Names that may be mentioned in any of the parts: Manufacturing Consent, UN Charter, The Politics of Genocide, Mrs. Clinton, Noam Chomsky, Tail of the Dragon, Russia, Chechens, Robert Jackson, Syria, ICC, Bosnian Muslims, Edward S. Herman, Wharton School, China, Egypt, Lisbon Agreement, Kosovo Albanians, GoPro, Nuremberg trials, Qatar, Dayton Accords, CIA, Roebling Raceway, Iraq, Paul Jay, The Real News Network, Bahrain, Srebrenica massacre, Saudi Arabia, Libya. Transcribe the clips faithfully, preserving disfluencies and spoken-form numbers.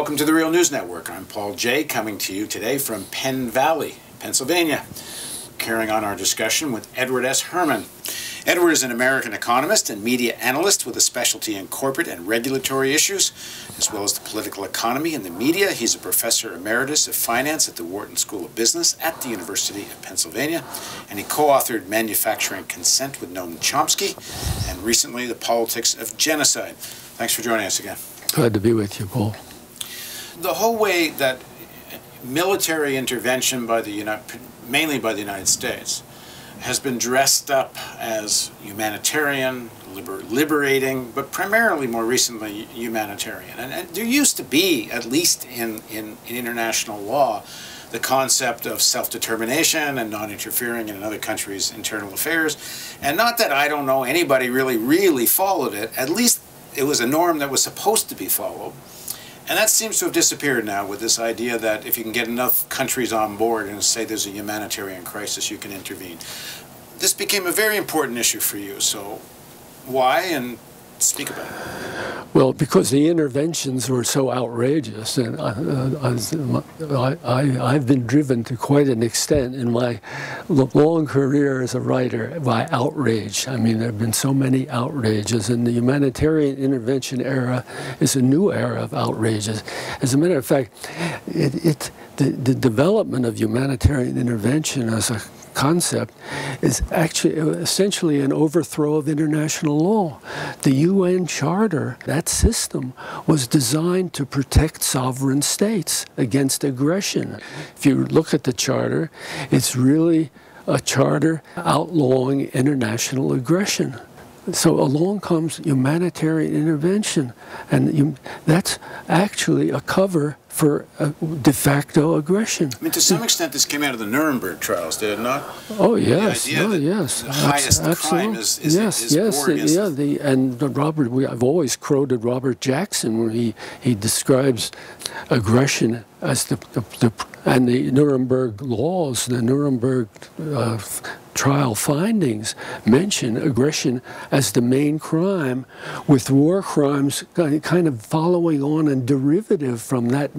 Welcome to The Real News Network. I'm Paul Jay, coming to you today from Penn Valley, Pennsylvania, carrying on our discussion with Edward S. Herman. Edward is an American economist and media analyst with a specialty in corporate and regulatory issues, as well as the political economy and the media. He's a professor emeritus of finance at the Wharton School of Business at the University of Pennsylvania, and he co-authored Manufacturing Consent with Noam Chomsky, and recently The Politics of Genocide. Thanks for joining us again. Glad to be with you, Paul. The whole way that military intervention by the United, mainly by the United States, has been dressed up as humanitarian, liber liberating, but primarily more recently humanitarian. And, and there used to be, at least in, in, in international law, the concept of self-determination and non-interfering in another country's internal affairs. And not that I don't know anybody really, really followed it, at least it was a norm that was supposed to be followed. And that seems to have disappeared now with this idea that if you can get enough countries on board and say there's a humanitarian crisis, you can intervene. This became a very important issue for you, so why? And speak about it. Well, because the interventions were so outrageous, and I, uh, I, I, I've been driven to quite an extent in my long career as a writer by outrage. I mean, there have been so many outrages, and the humanitarian intervention era is a new era of outrages. As a matter of fact, it, it, the, the development of humanitarian intervention as a concept is actually essentially an overthrow of international law. The U N Charter, that system, was designed to protect sovereign states against aggression. If you look at the Charter, it's really a charter outlawing international aggression. So along comes humanitarian intervention, and you, that's actually a cover for uh, de facto aggression. I mean, to some extent, this came out of the Nuremberg trials, did it not? Oh yes, the idea no, that yes. The highest Absol crime is, is, yes, is yes, war against yeah. The, and the Robert, we, I've always quoted Robert Jackson where he he describes aggression as the, the, the and the Nuremberg laws, the Nuremberg uh, trial findings mention aggression as the main crime, with war crimes kind of following on and derivative from that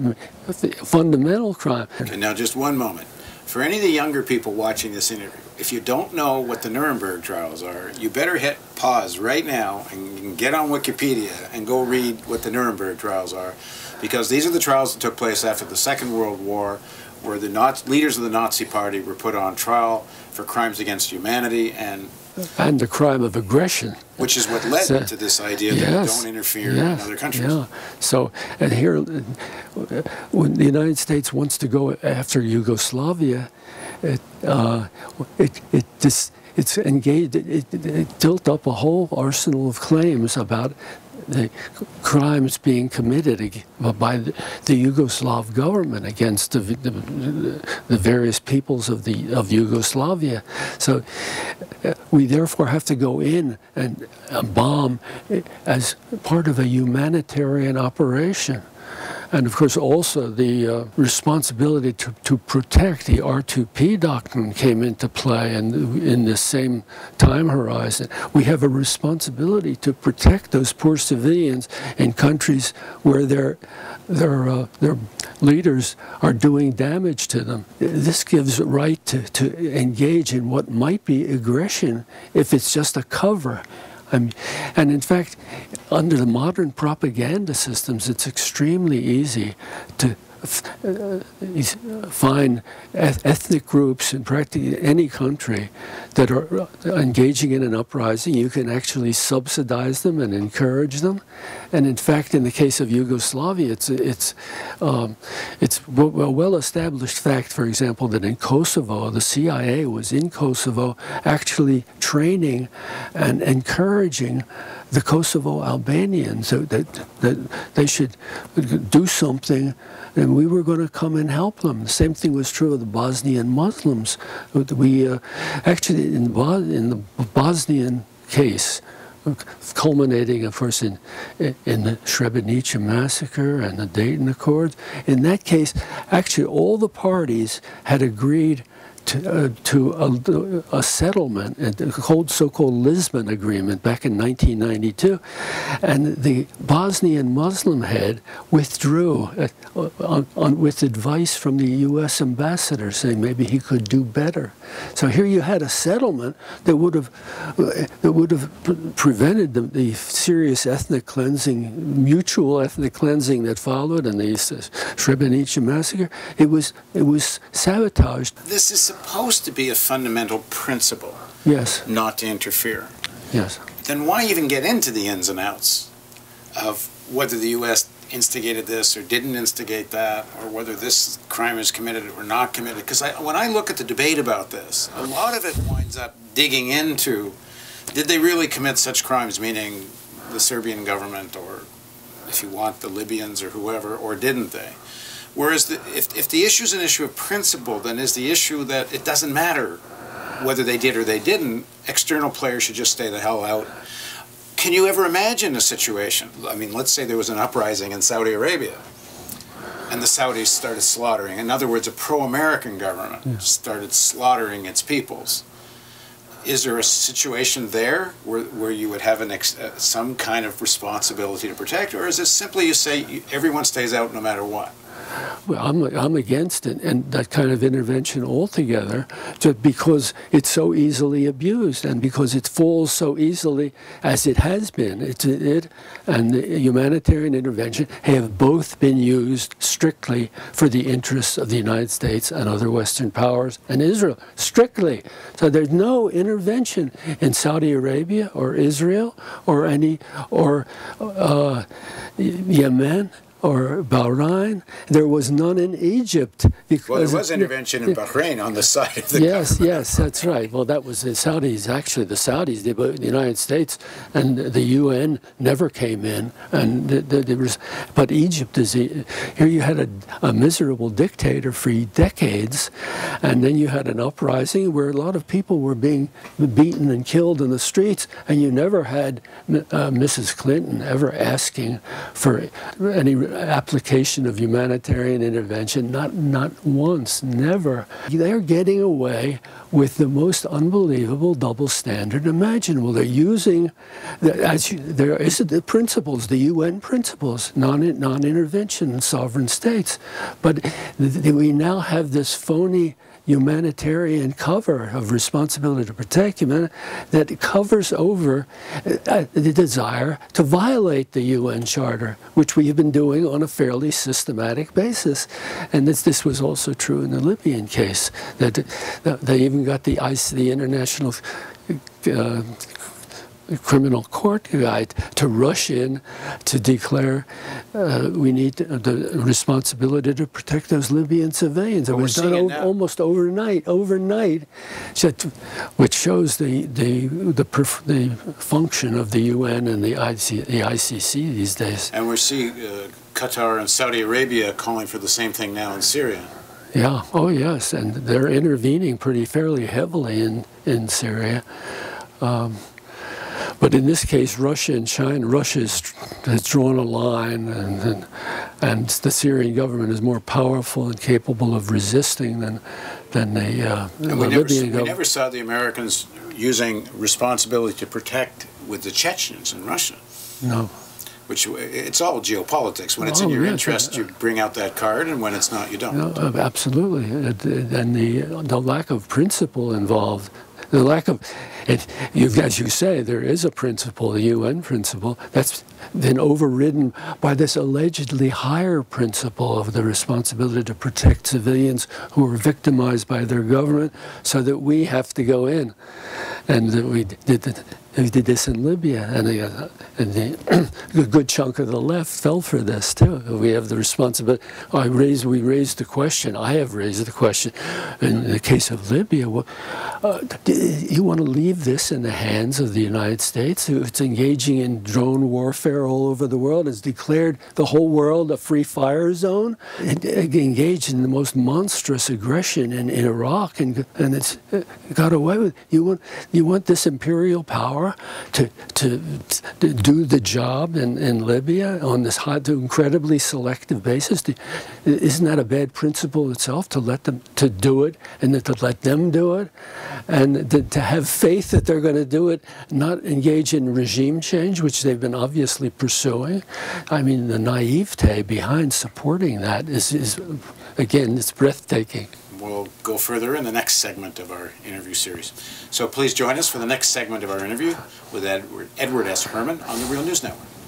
fundamental crime. Okay, now just one moment. For any of the younger people watching this interview, if you don't know what the Nuremberg trials are, you better hit pause right now and you can get on Wikipedia and go read what the Nuremberg trials are, because these are the trials that took place after the Second World War, where the Nazi, leaders of the Nazi Party were put on trial for crimes against humanity and and the crime of aggression, which is what led so, to this idea that yes, you don't interfere yes, in other countries. Yeah. So, and here, when the United States wants to go after Yugoslavia, it uh, it it just it's engaged. It, it, it built up a whole arsenal of claims about the crimes being committed by the Yugoslav government against the, the, the various peoples of, the, of Yugoslavia. So we therefore have to go in and bomb as part of a humanitarian operation. And of course also the uh, responsibility to, to protect, the R two P doctrine came into play in, in this same time horizon. We have a responsibility to protect those poor civilians in countries where their, their, uh, their leaders are doing damage to them. This gives right to, to engage in what might be aggression if it's just a cover. I mean, and in fact, under the modern propaganda systems, it's extremely easy to f uh, find eth ethnic groups in practically any country that are engaging in an uprising. You can actually subsidize them and encourage them. And in fact, in the case of Yugoslavia, it's it's um, it's a well-established fact, for example, that in Kosovo, the C I A was in Kosovo actually training and encouraging the Kosovo Albanians so that, that they should do something, and we were going to come and help them. The same thing was true of the Bosnian Muslims. We uh, actually, in, Bo in the Bosnian case, culminating, of course, in, in the Srebrenica massacre and the Dayton Accords, in that case, actually all the parties had agreed to, uh, to a, a settlement, the whole so-called Lisbon Agreement back in nineteen ninety-two, and the Bosnian Muslim head withdrew uh, on, on, with advice from the U S ambassador saying maybe he could do better. So here you had a settlement that would have uh, that would have pre prevented the, the serious ethnic cleansing, mutual ethnic cleansing that followed, and the Srebrenica massacre. It was it was sabotaged. This is supposed to be a fundamental principle. Yes. Not to interfere. Yes. Then why even get into the ins and outs of whether the U S instigated this or didn't instigate that, or whether this crime is committed or not committed? Because I, when I look at the debate about this, a lot of it winds up digging into, did they really commit such crimes, meaning the Serbian government, or if you want, the Libyans or whoever, or didn't they? Whereas the, if, if the issue is an issue of principle, then is the issue that it doesn't matter whether they did or they didn't, external players should just stay the hell out. Can you ever imagine a situation? I mean, let's say there was an uprising in Saudi Arabia and the Saudis started slaughtering. In other words, a pro-American government yeah. started slaughtering its peoples. Is there a situation there where, where you would have an ex uh, some kind of responsibility to protect? Or is it simply you say you, everyone stays out no matter what? Well, I'm, I'm against it, and that kind of intervention altogether, just because it's so easily abused and because it falls so easily, as it has been. It, it and the humanitarian intervention have both been used strictly for the interests of the United States and other Western powers and Israel, strictly. So there's no intervention in Saudi Arabia or Israel or any, or uh, Yemen, or Bahrain. There was none in Egypt. Well, there was intervention in Bahrain on the side of the Yes, government. Yes, that's right. Well, that was the Saudis, actually the Saudis, the, the United States and the U N never came in. And the, the, there was, but Egypt is, here you had a, a miserable dictator for decades, and then you had an uprising where a lot of people were being beaten and killed in the streets, and you never had uh, Missus Clinton ever asking for any application of humanitarian intervention, not not once, never. They're getting away with the most unbelievable double standard imaginable. They're using, the, as you, there is the principles, the U N principles, non non-intervention in sovereign states, but th we now have this phony humanitarian cover of responsibility to protect humanity that covers over uh, the desire to violate the U N Charter, which we have been doing on a fairly systematic basis. And this, this was also true in the Libyan case, that, that they even got the, the International uh, Criminal Court guy to rush in to declare uh, we need to, uh, the responsibility to protect those Libyan civilians. It was done o almost overnight, overnight, which shows the the the, perf the function of the U N and the, I C the I C C these days. And we're seeing uh, Qatar and Saudi Arabia calling for the same thing now in Syria. Yeah. Oh yes, and they're intervening pretty fairly heavily in in Syria. Um, But in this case, Russia and China, Russia has drawn a line, and, and, and the Syrian government is more powerful and capable of resisting than, than the, uh, the we Libyan never, government. We never saw the Americans using responsibility to protect with the Chechens in Russia. No. Which, it's all geopolitics. When it's oh, in your yes, interest, you bring out that card, and when it's not, you don't. No, absolutely. And the, the lack of principle involved. The lack of, it, you've, as you say, there is a principle, the U N principle, that's been overridden by this allegedly higher principle of the responsibility to protect civilians who are victimized by their government, so that we have to go in. And that we did that. They did this in Libya, and, they, uh, and the, a good chunk of the left fell for this too. We have the responsibility. I raised, we raised the question. I have raised the question. In the case of Libya, well, uh, you want to leave this in the hands of the United States? It's engaging in drone warfare all over the world. It's declared the whole world a free fire zone. It, it engaged in the most monstrous aggression in, in Iraq, and and it's it got away with. You want you want this imperial power power to, to, to do the job in, in Libya on this hot, incredibly selective basis? To, isn't that a bad principle itself, to let them to do it and to let them do it? And to, to have faith that they're going to do it, not engage in regime change, which they've been obviously pursuing. I mean, the naivete behind supporting that is, is again, it's breathtaking. We'll go further in the next segment of our interview series. So please join us for the next segment of our interview with Edward, Edward S. Herman on The Real News Network.